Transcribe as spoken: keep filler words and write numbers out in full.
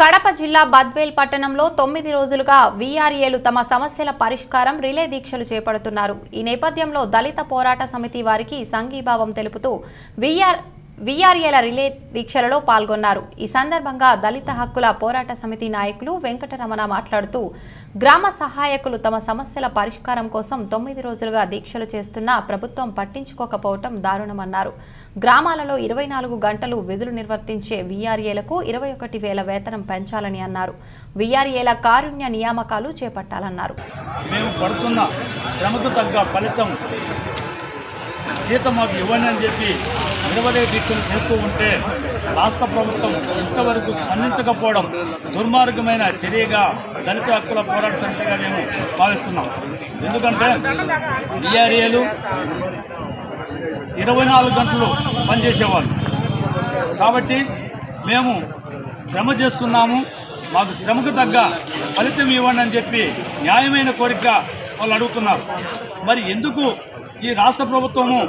కడప జిల్లా బద్వేల్ పట్టణంలో తొమ్మిది రోజులుగా వీఆర్ఏలు తమ సమస్యల పరిష్కారం రిలే దీక్షలు చేపడుతున్నారు. ఈ నేపథ్యంలో దళిత పోరాట సమితి వారికి సంఘీభావం తెలుపుతూ వీఆర్ వీఆర్ఏల రిలే దీక్షలలో పాల్గొన్నారు. ఈ సందర్భంగా దళిత హక్కుల పోరాట సమితి నాయకులు వెంకటరమణ మాట్లాడుతూ గ్రామ సహాయకులు తమ సమస్యల పరిష్కారం కోసం తొమ్మిది రోజులుగా దీక్షలు చేస్తున్నా ప్రభుత్వం పట్టించుకోకపోవటం దారుణమన్నారు. గ్రామాలలో ఇరవై నాలుగు గంటలు విధులు నిర్వర్తించే వీఆర్ఏలకు ఇరవై ఒకటి వేల వేతనం పెంచాలని అన్నారు. వీఆర్ఏల కారుణ్య నియామకాలు చేపట్టాలన్నారు. జీతం మాకు ఇవ్వండి అని చెప్పి నిలబడే దీక్షలు చేస్తూ ఉంటే రాష్ట్ర ప్రభుత్వం ఇంతవరకు స్పందించకపోవడం దుర్మార్గమైన చర్యగా దళిత హక్కుల పోరాట సమితిగా మేము భావిస్తున్నాం. ఎందుకంటే వీఆర్ఏలు ఇరవై నాలుగు గంటలు పనిచేసేవాళ్ళు కాబట్టి మేము శ్రమ చేస్తున్నాము, మాకు శ్రమకు తగ్గ ఫలితం ఇవ్వండి అని చెప్పి న్యాయమైన కోరిక వాళ్ళు అడుగుతున్నారు. మరి ఎందుకు ఈ రాష్ట్ర ప్రభుత్వము